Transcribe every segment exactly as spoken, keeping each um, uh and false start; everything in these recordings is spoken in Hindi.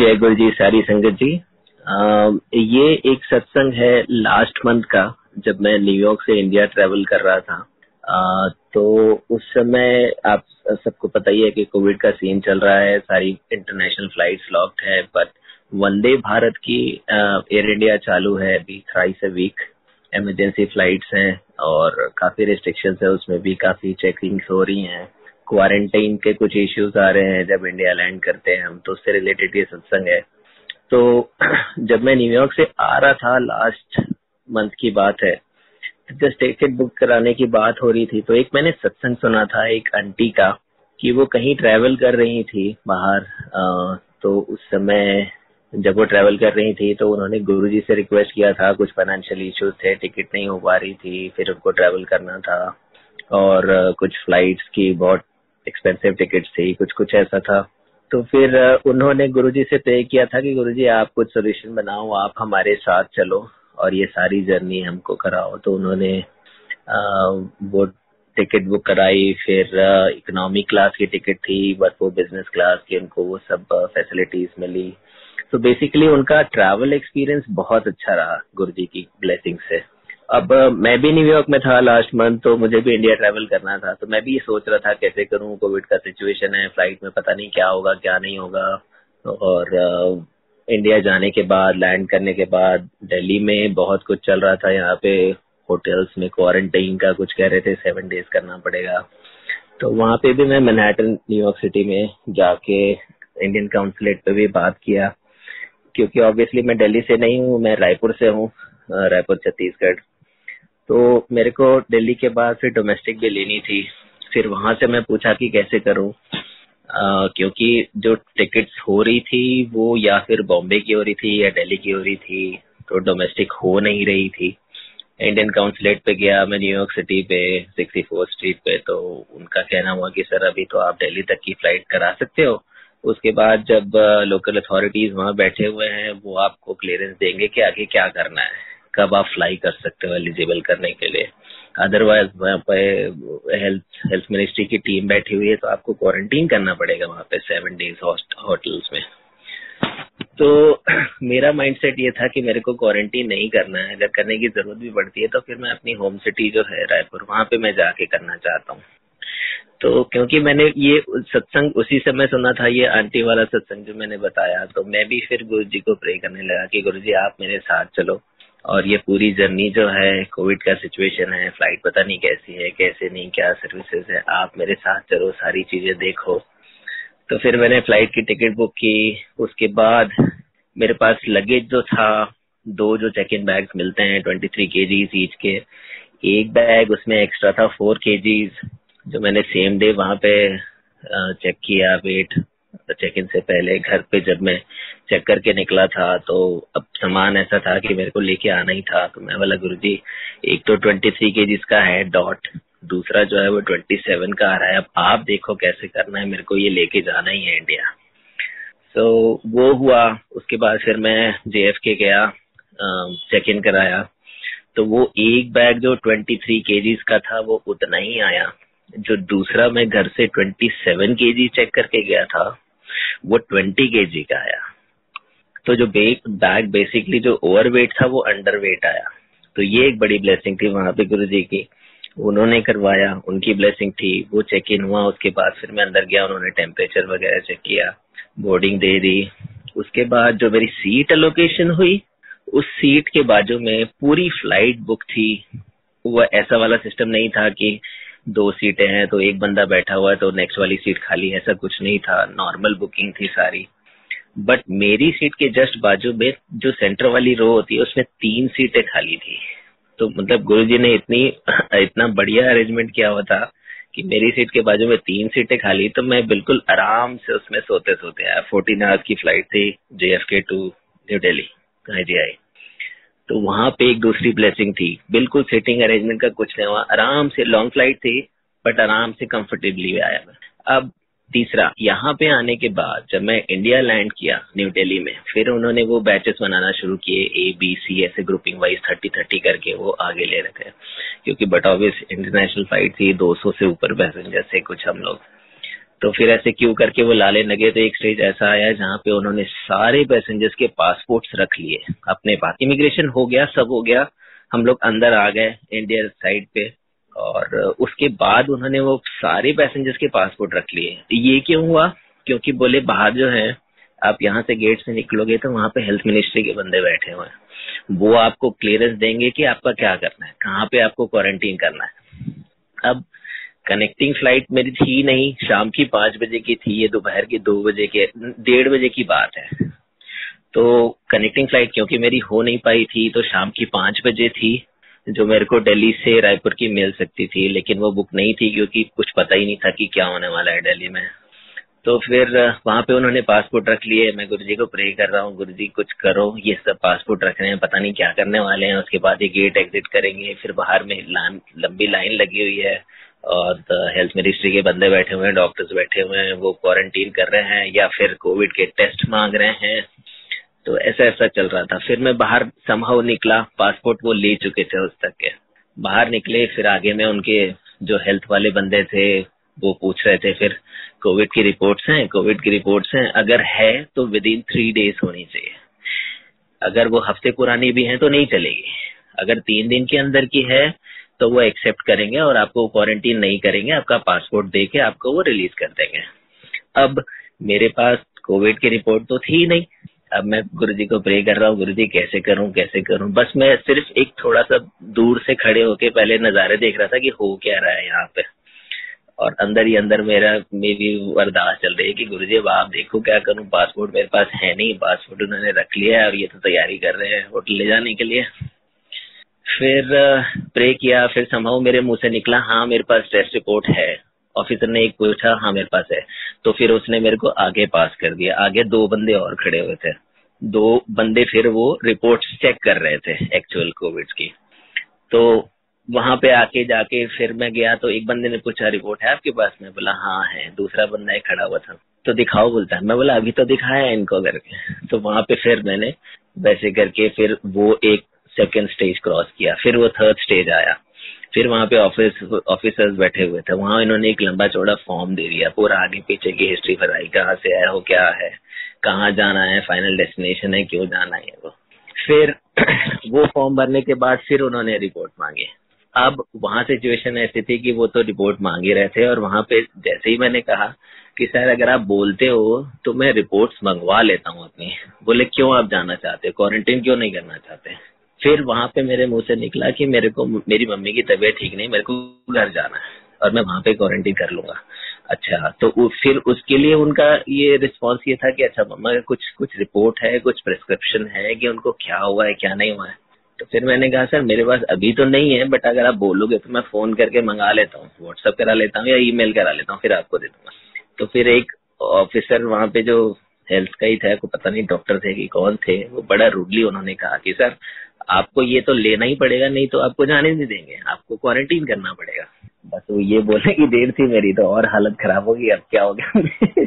जय गुरु जी, सारी संगत जी। आ, ये एक सत्संग है लास्ट मंथ का, जब मैं न्यूयॉर्क से इंडिया ट्रेवल कर रहा था। आ, तो उस समय आप सबको पता ही है कि कोविड का सीन चल रहा है, सारी इंटरनेशनल फ्लाइट्स लॉक्ड है, बट वंदे भारत की एयर इंडिया चालू है अभी thrice a week. Emergency flights हैं और काफी रिस्ट्रिक्शन है, उसमें भी काफी चेकिंग्स हो रही हैं, क्वारंटाइन के कुछ इश्यूज आ रहे हैं जब इंडिया लैंड करते हैं हम, तो उससे रिलेटेड ये सत्संग है। तो जब मैं न्यूयॉर्क से आ रहा था, लास्ट मंथ की बात है, जस्ट टिकट बुक कराने की बात हो रही थी, तो एक मैंने सत्संग सुना था एक आंटी का, कि वो कहीं ट्रैवल कर रही थी बाहर। आ, तो उस समय जब वो ट्रैवल कर रही थी तो उन्होंने गुरुजी से रिक्वेस्ट किया था, कुछ फाइनेंशियल इश्यूज थे, टिकट नहीं हो पा रही थी, फिर उनको ट्रैवल करना था और कुछ फ्लाइट्स की बहुत एक्सपेंसिव टिकट थी, कुछ कुछ ऐसा था। तो फिर उन्होंने गुरुजी से प्रे किया था कि गुरुजी आप कुछ सोल्यूशन बनाओ, आप हमारे साथ चलो और ये सारी जर्नी हमको कराओ। तो उन्होंने आ, वो टिकट बुक कराई, फिर इकोनॉमी क्लास की टिकट थी बट वो बिजनेस क्लास की, उनको वो सब फैसिलिटीज मिली। तो बेसिकली उनका ट्रैवल एक्सपीरियंस बहुत अच्छा रहा गुरुजी की ब्लेसिंग से। अब मैं भी न्यूयॉर्क में था लास्ट मंथ, तो मुझे भी इंडिया ट्रैवल करना था, तो मैं भी सोच रहा था कैसे करूं, कोविड का सिचुएशन है, फ्लाइट में पता नहीं क्या होगा क्या नहीं होगा। और इंडिया जाने के बाद, लैंड करने के बाद दिल्ली में बहुत कुछ चल रहा था, यहाँ पे होटल्स में क्वारंटाइन का कुछ कह रहे थे, सेवन डेज करना पड़ेगा। तो वहाँ पे भी मैं मैनहट्टन न्यूयॉर्क सिटी में जाके इंडियन काउंसलेट पे भी बात किया, क्योंकि ऑब्वियसली मैं दिल्ली से नहीं हूँ, मैं रायपुर से हूँ, रायपुर छत्तीसगढ़। तो मेरे को दिल्ली के बाद फिर डोमेस्टिक भी लेनी थी, फिर वहां से मैं पूछा कि कैसे करूं, आ, क्योंकि जो टिकट्स हो रही थी वो या फिर बॉम्बे की हो रही थी या दिल्ली की हो रही थी, तो डोमेस्टिक हो नहीं रही थी। इंडियन काउंसलेट पे गया मैं न्यूयॉर्क सिटी पे सिक्सटी फोर्थ स्ट्रीट पे, तो उनका कहना हुआ कि सर अभी तो आप दिल्ली तक की फ्लाइट करा सकते हो, उसके बाद जब लोकल अथॉरिटीज वहाँ बैठे हुए हैं वो आपको क्लियरेंस देंगे कि आगे क्या करना है, कब आप फ्लाई कर सकते हो एलिजिबल करने के लिए। अदरवाइज वहाँ पे हेल्थ हेल्थ मिनिस्ट्री की टीम बैठी हुई है, तो आपको क्वारंटीन करना पड़ेगा वहाँ पे सेवन डेज होटल्स में। तो मेरा माइंडसेट ये था कि मेरे को क्वारंटीन नहीं करना है, अगर करने की जरूरत भी पड़ती है तो फिर मैं अपनी होम सिटी जो है रायपुर, वहाँ पे मैं जाके करना चाहता हूँ। तो क्योंकि मैंने ये सत्संग उसी समय सुना था, ये आंटी वाला सत्संग जो मैंने बताया, तो मैं भी फिर गुरु जी को प्रे करने लगा कि गुरु जी आप मेरे साथ चलो और ये पूरी जर्नी जो है, कोविड का सिचुएशन है, फ्लाइट पता नहीं कैसी है कैसे नहीं, क्या सर्विसेज है, आप मेरे साथ चलो, सारी चीजें देखो। तो फिर मैंने फ्लाइट की टिकट बुक की, उसके बाद मेरे पास लगेज जो था, दो जो चेक इन बैग्स मिलते हैं ट्वेंटी थ्री के जीज ईच के, एक बैग उसमें एक्स्ट्रा था फोर के जीज, जो मैंने सेम डे वहां पे चेक किया वेट, चेक इन से पहले घर पे जब मैं चेक करके निकला था। तो अब सामान ऐसा था कि मेरे को लेके आना ही था, तो मैं बोला गुरुजी एक तो ट्वेंटी थ्री के जिसका है डॉट, दूसरा जो है वो ट्वेंटी सेवन का आ रहा है, अब आप देखो कैसे करना है, मेरे को ये लेके जाना ही है इंडिया। सो so, वो हुआ। उसके बाद फिर मैं जे एफ के गया, चेक इन कराया, तो वो एक बैग जो ट्वेंटी थ्री के जीज का था वो उतना ही आया, जो दूसरा मैं घर से सत्ताईस केजी चेक करके गया था वो बीस केजी का आया। तो जो बैग बेसिकली जो ओवरवेट था वो अंडरवेट आया। तो ये एक बड़ी ब्लेसिंग थी वहां पे गुरुजी की, उन्होंने करवाया, उनकी ब्लेसिंग थी। वो चेक इन हुआ, उसके बाद फिर मैं अंदर गया, उन्होंने टेम्परेचर वगैरह चेक किया, बोर्डिंग दे दी। उसके बाद जो मेरी सीट एलोकेशन हुई, उस सीट के बाजू में पूरी फ्लाइट बुक थी। वह ऐसा वाला सिस्टम नहीं था कि दो सीटें हैं तो एक बंदा बैठा हुआ है तो नेक्स्ट वाली सीट खाली, ऐसा कुछ नहीं था, नॉर्मल बुकिंग थी सारी। बट मेरी सीट के जस्ट बाजू में जो सेंटर वाली रो होती है उसमें तीन सीटें खाली थी। तो मतलब गुरुजी ने इतनी इतना बढ़िया अरेंजमेंट किया हुआ था कि मेरी सीट के बाजू में तीन सीटें खाली, तो मैं बिल्कुल आराम से उसमें सोते सोते आया। फोर्टीन आवर्स की फ्लाइट थी J F K to new Delhi I G I. तो वहां पे एक दूसरी ब्लेसिंग थी, बिल्कुल सेटिंग अरेंजमेंट का कुछ नहीं हुआ, आराम से लॉन्ग फ्लाइट थी बट आराम से कंफर्टेबली आया मैं। अब तीसरा, यहाँ पे आने के बाद जब मैं इंडिया लैंड किया न्यू दिल्ली में, फिर उन्होंने वो बैचेस बनाना शुरू किए ए बी सी, ऐसे ग्रुपिंग वाइज थर्टी थर्टी करके वो आगे ले रहे थे, क्योंकि बट ऑब्वियस इंटरनेशनल फ्लाइट थी, दो सौ से ऊपर पैसेंजर थे कुछ हम लोग। तो फिर ऐसे क्यों करके वो लाले नगे। तो एक स्टेज ऐसा आया जहाँ पे उन्होंने सारे पैसेंजर्स के पासपोर्ट्स रख लिए अपने पास। इमिग्रेशन हो गया, सब हो गया, हम लोग अंदर आ गए इंडिया साइड पे, और उसके बाद उन्होंने वो सारे पैसेंजर्स के पासपोर्ट रख लिए। ये क्यों हुआ? क्योंकि बोले बाहर जो है आप यहाँ से गेट से निकलोगे तो वहाँ पे हेल्थ मिनिस्ट्री के बंदे बैठे हुए हैं, वो आपको क्लियरेंस देंगे कि आपका क्या करना है, कहाँ पे आपको क्वारंटीन करना है। अब कनेक्टिंग फ्लाइट मेरी थी नहीं, शाम की पांच बजे की थी, ये दोपहर के दो बजे के डेढ़ बजे की बात है। तो कनेक्टिंग फ्लाइट क्योंकि मेरी हो नहीं पाई थी, तो शाम की पांच बजे थी जो मेरे को दिल्ली से रायपुर की मिल सकती थी, लेकिन वो बुक नहीं थी क्योंकि कुछ पता ही नहीं था कि क्या होने वाला है दिल्ली में। तो फिर वहां पे उन्होंने पासपोर्ट रख लिए। मैं गुरुजी को प्रे कर रहा हूँ, गुरुजी कुछ करो, ये सब पासपोर्ट रख रहे हैं, पता नहीं क्या करने वाले हैं। उसके बाद ये गेट एग्जिट करेंगे, फिर बाहर में लंबी लाइन लगी हुई है और हेल्थ मिनिस्ट्री के बंदे बैठे हुए हैं, डॉक्टर्स बैठे हुए हैं, वो क्वारंटीन कर रहे हैं या फिर कोविड के टेस्ट मांग रहे हैं। तो ऐसा ऐसा चल रहा था। फिर मैं बाहर समहाउ निकला, पासपोर्ट वो ले चुके थे उस तक के। बाहर निकले, फिर आगे में उनके जो हेल्थ वाले बंदे थे वो पूछ रहे थे फिर कोविड की रिपोर्ट्स हैं, कोविड की रिपोर्ट्स हैं, अगर है तो विद इन थ्री डेज होनी चाहिए, अगर वो हफ्ते पुरानी भी है तो नहीं चलेगी, अगर तीन दिन के अंदर की है तो वो एक्सेप्ट करेंगे और आपको क्वारंटीन नहीं करेंगे, आपका पासपोर्ट देके आपको वो रिलीज कर देंगे। अब मेरे पास कोविड की रिपोर्ट तो थी नहीं। अब मैं गुरुजी को प्रे कर रहा हूँ, गुरुजी कैसे करूँ कैसे करूँ। बस मैं सिर्फ एक थोड़ा सा दूर से खड़े होके पहले नजारे देख रहा था कि हो क्या रहा है यहाँ पे, और अंदर ही अंदर मेरा मेरी अरदास चल रही है कि गुरुजी अब आप देखो क्या करूँ, पासपोर्ट मेरे पास है नहीं, पासपोर्ट उन्होंने रख लिया है, अब ये तो तैयारी कर रहे हैं होटल ले जाने के लिए। फिर प्रे किया, फिर संभव मेरे मुंह से निकला हाँ मेरे पास टेस्ट रिपोर्ट है। ऑफिसर ने एक पूछा हाँ मेरे पास है, तो फिर उसने मेरे को आगे पास कर दिया। आगे दो बंदे और खड़े हुए थे, दो बंदे फिर वो रिपोर्ट्स चेक कर रहे थे एक्चुअल कोविड की। तो वहां पे आके जाके फिर मैं गया तो एक बंदे ने पूछा रिपोर्ट है आपके पास, मैं बोला हाँ है। दूसरा बंदा एक खड़ा हुआ था, तो दिखाओ बोलता है, मैं बोला अभी तो दिखाया इनको करके। तो वहां पे फिर मैंने वैसे करके फिर वो एक सेकेंड स्टेज क्रॉस किया, फिर वो थर्ड स्टेज आया। फिर वहाँ पे ऑफिस ऑफिसर्स बैठे हुए थे, वहाँ इन्होंने एक लंबा चौड़ा फॉर्म दे दिया, पूरा आगे पीछे की हिस्ट्री बताई, कहाँ से आया हो, क्या है, कहाँ जाना है, फाइनल डेस्टिनेशन है, क्यों जाना है वो। फिर वो फॉर्म भरने के बाद फिर उन्होंने रिपोर्ट मांगी। अब वहाँ सिचुएशन ऐसी थी कि वो तो रिपोर्ट मांग ही रहे थे, और वहाँ पे जैसे ही मैंने कहा कि सर अगर आप बोलते हो तो मैं रिपोर्ट्स मंगवा लेता हूँ अपनी, बोले क्यों आप जाना चाहते हो, क्वारंटीन क्यों नहीं करना चाहते। फिर वहां पे मेरे मुंह से निकला कि मेरे को मेरी मम्मी की तबीयत ठीक नहीं, मेरे को घर जाना है और मैं वहां पे क्वारंटीन कर लूंगा। अच्छा, तो फिर उसके लिए उनका ये रिस्पांस ये था कि अच्छा मम्मा का कुछ कुछ रिपोर्ट है, कुछ प्रिस्क्रिप्शन है कि उनको क्या हुआ है क्या नहीं हुआ है। तो फिर मैंने कहा सर मेरे पास अभी तो नहीं है, बट अगर आप बोलोगे तो मैं फोन करके मंगा लेता हूँ, व्हाट्सअप करा लेता हूँ या ई मेल करा लेता हूँ, फिर आपको दे दूंगा। तो फिर एक ऑफिसर वहाँ पे जो हेल्थ का ही था, को पता नहीं डॉक्टर थे कि कौन थे, वो बड़ा रूडली उन्होंने कहा कि सर आपको ये तो लेना ही पड़ेगा, नहीं तो आपको जाने नहीं देंगे, आपको क्वारंटीन करना पड़ेगा। बस वो ये बोलने की देर थी, मेरी तो और हालत खराब होगी, अब क्या हो गया।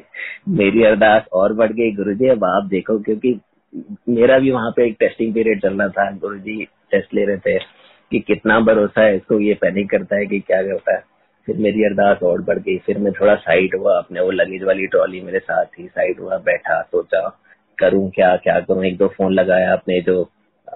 मेरी अरदास और बढ़ गई, गुरुजी अब आप देखो, क्योंकि मेरा भी वहाँ पे एक टेस्टिंग पीरियड चल रहा था, गुरुजी टेस्ट ले रहे थे कि कितना भरोसा है इसको, ये पैनिक करता है कि क्या होता है। फिर मेरी अरदास और बढ़ गई, फिर मैं थोड़ा साइड हुआ, अपने वो लगेज वाली ट्रॉली मेरे साथ थी, साइड हुआ, बैठा, सोचा करूँ क्या क्या करूँ। एक दो फोन लगाया अपने जो आ,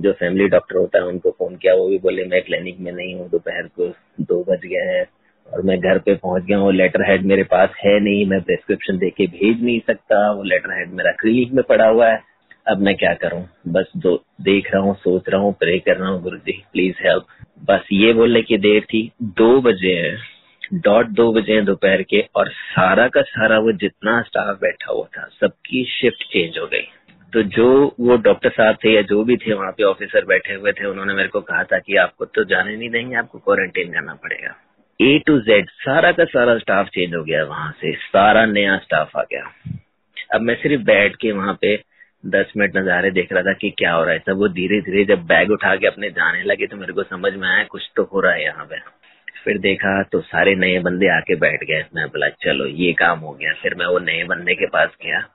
जो फैमिली डॉक्टर होता है उनको फोन किया, वो भी बोले मैं क्लिनिक में नहीं हूँ, दोपहर को दो बज गए हैं और मैं घर पे पहुंच गया हूँ, लेटर हेड मेरे पास है नहीं, मैं प्रिस्क्रिप्शन देके भेज नहीं सकता, वो लेटर हेड मेरा क्लिनिक में पड़ा हुआ है, अब मैं क्या करूँ। बस दो देख रहा हूँ, सोच रहा हूँ, प्रे कर रहा हूँ, गुरुजी प्लीज हेल्प। बस ये बोलने की देर थी, दो बजे हैं, डॉट दो बजे हैं दोपहर के, और सारा का सारा वो जितना स्टाफ बैठा हुआ था सबकी शिफ्ट चेंज हो गई। तो जो वो डॉक्टर साहब थे या जो भी थे वहाँ पे ऑफिसर बैठे हुए थे, उन्होंने मेरे को कहा था कि आपको तो जाने नहीं देंगे, आपको क्वारंटीन करना पड़ेगा। ए टू जेड सारा का सारा स्टाफ चेंज हो गया, वहाँ से सारा नया स्टाफ आ गया। अब मैं सिर्फ बैठ के वहाँ पे दस मिनट नजारे देख रहा था कि क्या हो रहा है सब। वो धीरे धीरे जब बैग उठा के अपने जाने लगे तो मेरे को समझ में आया कुछ तो हो रहा है यहाँ पे। फिर देखा तो सारे नए बंदे आके बैठ गए, मैं बोला चलो ये काम हो गया। फिर मैं वो नए बंदे के पास गया,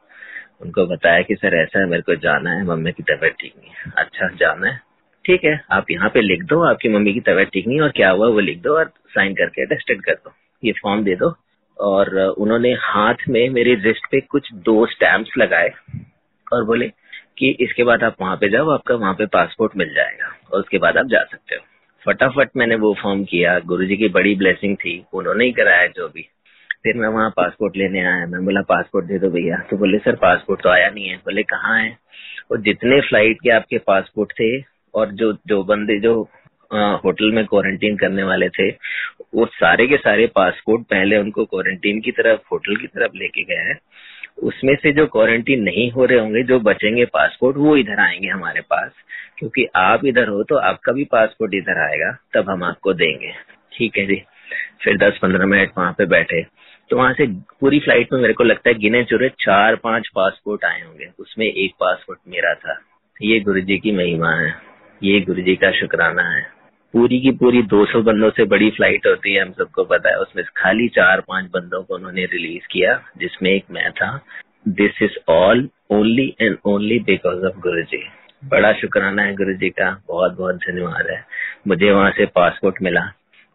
उनको बताया कि सर ऐसा है मेरे को जाना है, मम्मी की तबीयत ठीक नहीं है। अच्छा जाना है, ठीक है, आप यहाँ पे लिख दो आपकी मम्मी की तबीयत ठीक नहीं और क्या हुआ वो लिख दो और साइन करके अटेस्टेड कर दो, ये फॉर्म दे दो और उन्होंने हाथ में मेरे रिस्ट पे कुछ दो स्टैम्प्स लगाए और बोले कि इसके बाद आप वहां पे जाओ, आपका वहां पे पासपोर्ट मिल जाएगा और उसके बाद आप जा सकते हो। फटाफट मैंने वो फॉर्म किया, गुरुजी की बड़ी ब्लेसिंग थी, उन्होंने ही कराया जो भी। फिर मैं वहाँ पासपोर्ट लेने आया, मैं बोला पासपोर्ट दे दो भैया, तो बोले सर पासपोर्ट तो आया नहीं है। बोले कहाँ है? और जितने फ्लाइट के आपके पासपोर्ट थे और जो जो बंदे जो आ, होटल में क्वारंटीन करने वाले थे, वो सारे के सारे पासपोर्ट पहले उनको क्वारंटीन की तरफ, होटल की तरफ लेके गए हैं। उसमें से जो क्वारंटीन नहीं हो रहे होंगे, जो बचेंगे पासपोर्ट, वो इधर आएंगे हमारे पास, क्योंकि आप इधर हो तो आपका भी पासपोर्ट इधर आएगा, तब हम आपको देंगे। ठीक है जी। फिर दस पंद्रह मिनट वहां पे बैठे, तो वहां से पूरी फ्लाइट में मेरे को लगता है गिने चुने चार पांच पासपोर्ट आए होंगे, उसमें एक पासपोर्ट मेरा था। ये गुरुजी की महिमा है, ये गुरुजी का शुक्राना है। पूरी की पूरी दो सौ बंदों से बड़ी फ्लाइट होती है, हम सबको पता है, उसमें खाली चार पांच बंदों को उन्होंने रिलीज किया, जिसमें एक मैं था। This is all only and only because of Guruji. बड़ा शुक्राना है गुरुजी का, बहुत बहुत धन्यवाद है। मुझे वहां से पासपोर्ट मिला,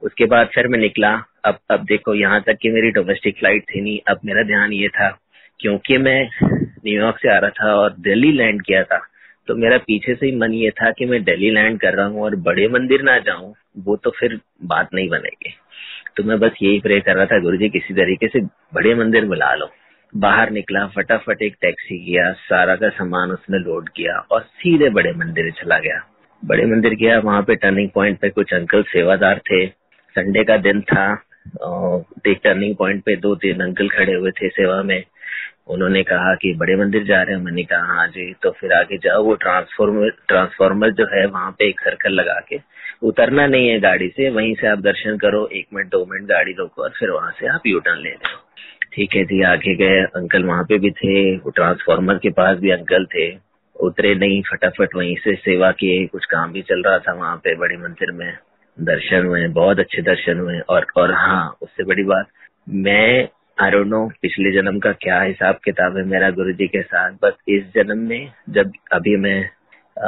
उसके बाद फिर मैं निकला। अब अब देखो, यहाँ तक कि मेरी डोमेस्टिक फ्लाइट थी नहीं। अब मेरा ध्यान ये था, क्योंकि मैं न्यूयॉर्क से आ रहा था और दिल्ली लैंड किया था, तो मेरा पीछे से ही मन ये था कि मैं दिल्ली लैंड कर रहा हूँ और बड़े मंदिर ना जाऊं, वो तो फिर बात नहीं बनेगी। तो मैं बस यही प्रे कर रहा था, गुरुजी किसी तरीके से बड़े मंदिर बुला लो। बाहर निकला, फटाफट एक टैक्सी किया, सारा का सामान उसमें लोड किया और सीधे बड़े मंदिर चला गया। बड़े मंदिर गया, वहां पे टर्निंग पॉइंट पे कुछ अंकल सेवादार थे, संडे का दिन था, और एक टर्निंग पॉइंट पे दो तीन अंकल खड़े हुए थे सेवा में। उन्होंने कहा कि बड़े मंदिर जा रहे हैं, मैंने कहा हाँ जी। तो फिर आगे जाओ, वो ट्रांसफॉर्मर ट्रांसफॉर्मर जो है वहां पे एक सर्कल लगा के, उतरना नहीं है गाड़ी से, वहीं से आप दर्शन करो, एक मिनट दो मिनट गाड़ी रोको और फिर वहां से आप यू टर्न ले लो। ठीक है जी। आगे गए, अंकल वहां पे भी थे, वो ट्रांसफॉर्मर के पास भी अंकल थे, उतरे नहीं, फटाफट वहीं से सेवा किए। कुछ काम भी चल रहा था वहां पे बड़े मंदिर में। दर्शन हुए, बहुत अच्छे दर्शन हुए। और और हाँ, उससे बड़ी बात, मैं आई डोंट नो पिछले जन्म का क्या हिसाब किताब है मेरा गुरुजी के साथ, बस इस जन्म में जब अभी मैं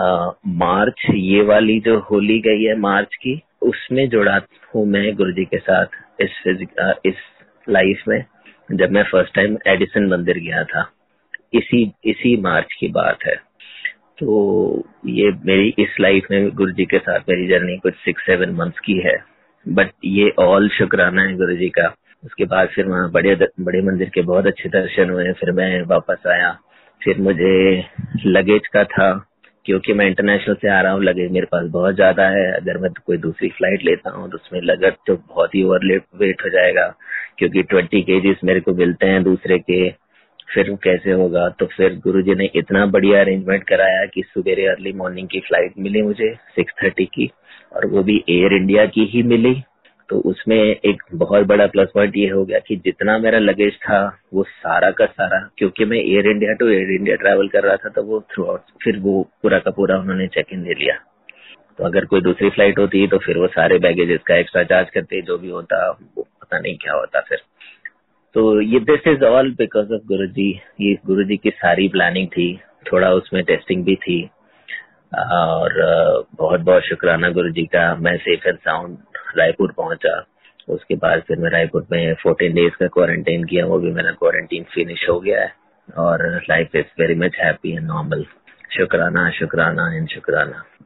आ, मार्च, ये वाली जो होली गई है मार्च की, उसमें जुड़ा हूँ मैं गुरुजी के साथ इस आ, इस लाइफ में, जब मैं फर्स्ट टाइम एडिसन मंदिर गया था, इसी इसी मार्च की बात है। तो ये मेरी इस लाइफ में गुरुजी के साथ मेरी जर्नी कुछ सिक्स सेवन मंथ्स की है, बट ये ऑल शुक्राना है गुरुजी का। उसके बाद फिर वहाँ बड़े बड़े मंदिर के बहुत अच्छे दर्शन हुए। फिर मैं वापस आया, फिर मुझे लगेज का था, क्योंकि मैं इंटरनेशनल से आ रहा हूँ, लगेज मेरे पास बहुत ज्यादा है। अगर मैं कोई दूसरी फ्लाइट लेता हूँ तो उसमें लगेज तो बहुत ही ओवर वेट हो जाएगा, क्योंकि ट्वेंटी केजीस मेरे को मिलते हैं दूसरे के, फिर कैसे होगा। तो फिर गुरुजी ने इतना बढ़िया अरेंजमेंट कराया कि सुबेरे अर्ली मॉर्निंग की फ्लाइट मिली मुझे सिक्स थर्टी की, और वो भी एयर इंडिया की ही मिली। तो उसमें एक बहुत बड़ा प्लस पॉइंट ये हो गया कि जितना मेरा लगेज था वो सारा का सारा, क्योंकि मैं Air India to Air India travel कर रहा था, तो वो थ्रू आउट फिर वो पूरा का पूरा उन्होंने चेक इन ले लिया। तो अगर कोई दूसरी फ्लाइट होती तो फिर वो सारे बैगेजेस का एक्स्ट्रा चार्ज करते, जो भी होता वो पता नहीं क्या होता फिर। तो ये this is all because of Guruji. ये गुरुजी की सारी प्लानिंग थी, थोड़ा उसमें टेस्टिंग भी थी, और बहुत बहुत शुक्राना गुरुजी का। मैं सेफ एंड साउंड रायपुर पहुंचा। उसके बाद फिर मैं रायपुर में फोर्टीन डेज का क्वारंटाइन किया, वो भी मेरा क्वारंटाइन फिनिश हो गया है, और life is very much happy and normal. शुक्राना शुक्राना एंड शुक्राना।